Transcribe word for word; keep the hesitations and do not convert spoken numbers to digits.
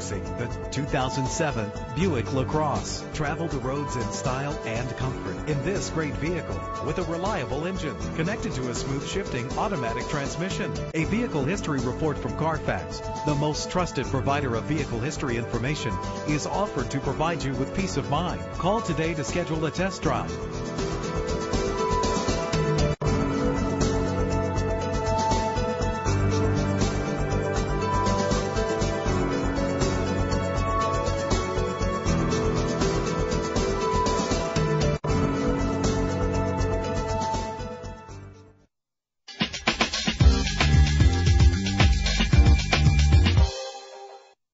introducing the two thousand seven Buick LaCrosse. Travel the roads in style and comfort in this great vehicle with a reliable engine connected to a smooth shifting automatic transmission. A vehicle history report from Carfax, the most trusted provider of vehicle history information, is offered to provide you with peace of mind. Call today to schedule a test drive.